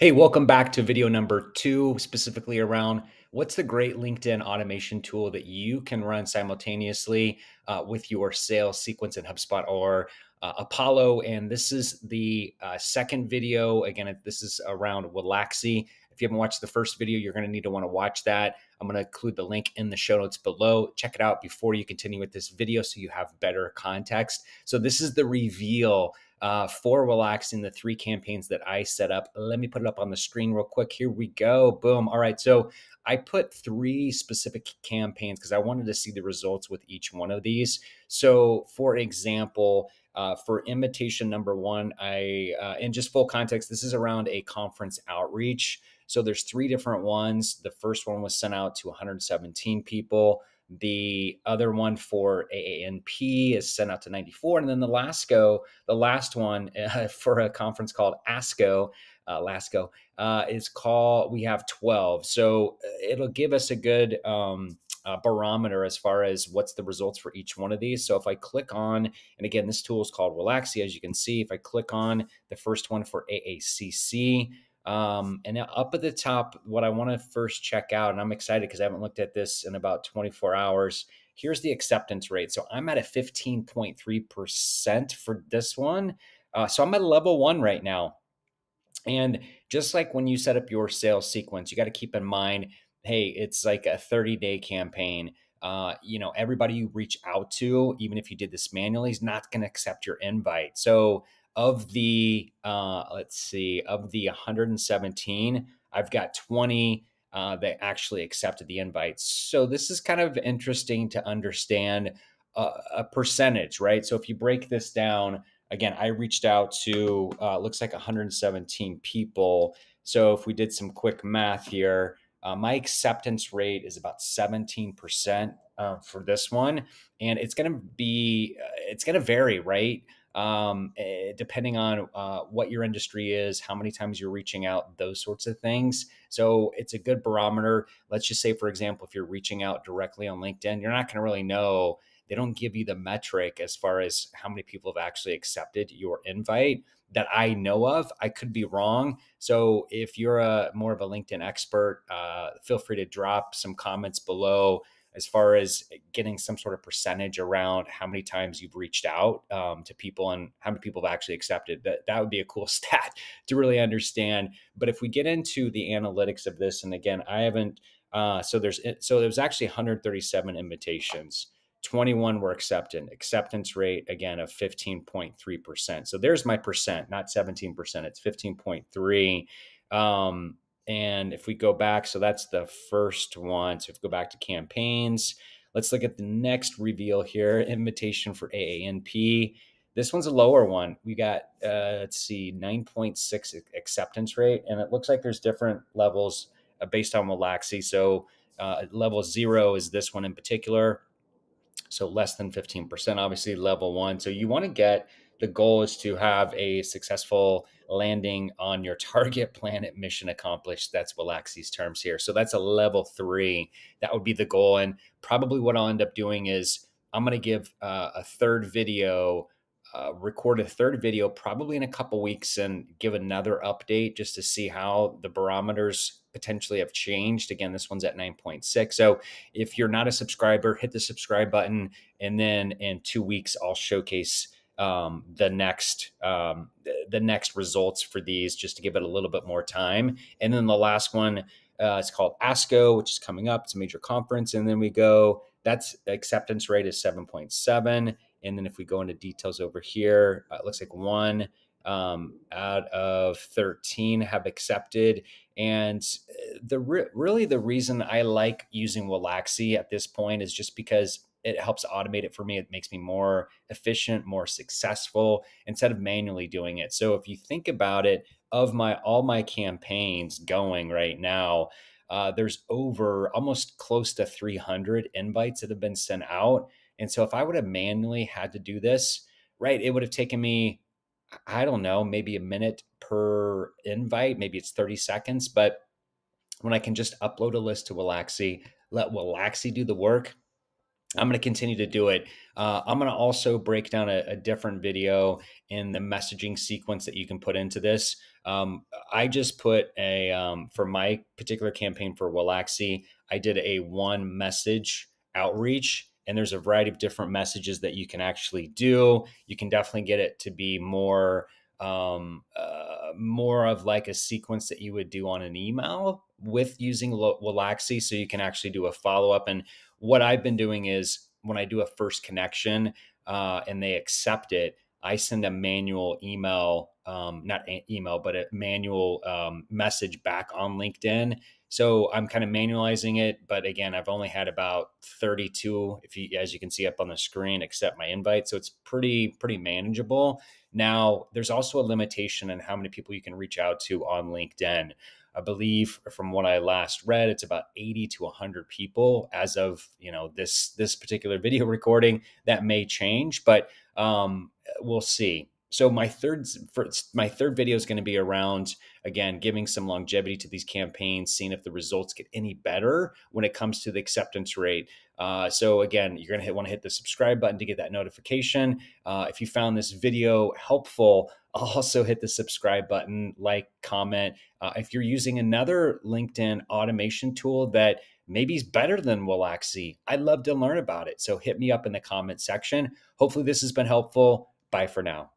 Hey, welcome back to video number 2, specifically around what's the great LinkedIn automation tool that you can run simultaneously with your sales sequence in HubSpot or Apollo. And this is the second video. Again, this is around Waalaxy. If you haven't watched the first video, you're going to need to want to watch that. I'm going to include the link in the show notes below. Check it out before you continue with this video so you have better context. So this is the reveal for Waalaxy, the 3 campaigns that I set up. Let me put it up on the screen real quick. Here we go. Boom. All right. So I put 3 specific campaigns because I wanted to see the results with each one of these. So for example, for invitation number 1, and just full context, this is around a conference outreach. So there's 3 different ones. The first one was sent out to 117 people. The other one for AANP is sent out to 94. And then the LASCO, the last one for a conference called ASCO, is called, we have 12. So it'll give us a good barometer as far as what's the results for each one of these. So if I click on, and again, this tool is called Waalaxy, as you can see, if I click on the first one for AACC, and now up at the top, what I want to first check out, and I'm excited because I haven't looked at this in about 24 hours. Here's the acceptance rate. So I'm at a 15.3% for this one. So I'm at level 1 right now. And just like when you set up your sales sequence, you got to keep in mind, hey, it's like a 30-day campaign. You know, everybody you reach out to, even if you did this manually, is not going to accept your invite. So of the, let's see, of the 117, I've got 20 that actually accepted the invites. So this is kind of interesting to understand a percentage, right? So if you break this down, again, I reached out to, looks like 117 people. So if we did some quick math here, my acceptance rate is about 17% for this one. And it's going to be, it's going to vary, right? Depending on what your industry is, how many times you're reaching out, those sorts of things. So it's a good barometer. Let's just say, for example, if you're reaching out directly on LinkedIn, you're not going to really know. They don't give you the metric as far as how many people have actually accepted your invite that I know of. I could be wrong. So if you're more of a LinkedIn expert, feel free to drop some comments below as far as getting some sort of percentage around how many times you've reached out to people and how many people have actually accepted. That would be a cool stat to really understand. But if we get into the analytics of this, and again, I haven't, so there's actually 137 invitations, 21 were accepted, acceptance rate, again, of 15.3%. So there's my percent, not 17%, it's 15.3%. And if we go back, so that's the first one. So if we go back to campaigns, let's look at the next reveal here, invitation for AANP. This one's a lower one. We got, let's see, 9.6 acceptance rate. And it looks like there's different levels based on Waalaxy. So level 0 is this one in particular. So less than 15%, obviously level 1. So you want to get, the goal is to have a successful landing on your target planet, mission accomplished. That's Waalaxy's terms here. So that's a level 3. That would be the goal. And probably what I'll end up doing is I'm going to give record a third video probably in a couple weeks and give another update just to see how the barometers potentially have changed. Again, this one's at 9.6. So if you're not a subscriber, hit the subscribe button. And then in 2 weeks, I'll showcase the next results for these just to give it a little bit more time. And then the last one, it's called ASCO, which is coming up. It's a major conference. And then we go, that's acceptance rate is 7.7. And then if we go into details over here, it looks like 1 out of 13 have accepted. And really the reason I like using Waalaxy at this point is just because it helps automate it for me. It makes me more efficient, more successful instead of manually doing it. So if you think about it, of all my campaigns going right now, there's over almost close to 300 invites that have been sent out. And so if I would have manually had to do this, right, it would have taken me, I don't know, maybe a minute per invite, maybe it's 30 seconds. But when I can just upload a list to Waalaxy, let Waalaxy do the work, I'm going to continue to do it. I'm going to also break down a different video in the messaging sequence that you can put into this I just put a, for my particular campaign for Waalaxy, I did a one message outreach, and there's a variety of different messages that you can actually do. You can definitely get it to be more, more of like a sequence that you would do on an email with using Waalaxy. So you can actually do a follow-up. And what I've been doing is when I do a first connection, and they accept it, I send a manual email, not email, but a manual message back on LinkedIn. So I'm kind of manualizing it. But again, I've only had about 32, as you can see up on the screen, accept my invite. So it's pretty manageable. Now, there's also a limitation on how many people you can reach out to on LinkedIn. I believe from what I last read, it's about 80 to 100 people as of, you know, this particular video recording. That may change, but we'll see. So my third video is going to be around, again, giving some longevity to these campaigns, seeing if the results get any better when it comes to the acceptance rate. So again, you're going to want to hit the subscribe button to get that notification. If you found this video helpful, also hit the subscribe button, like, comment. If you're using another LinkedIn automation tool that maybe is better than Waalaxy, I'd love to learn about it. So hit me up in the comment section. Hopefully this has been helpful. Bye for now.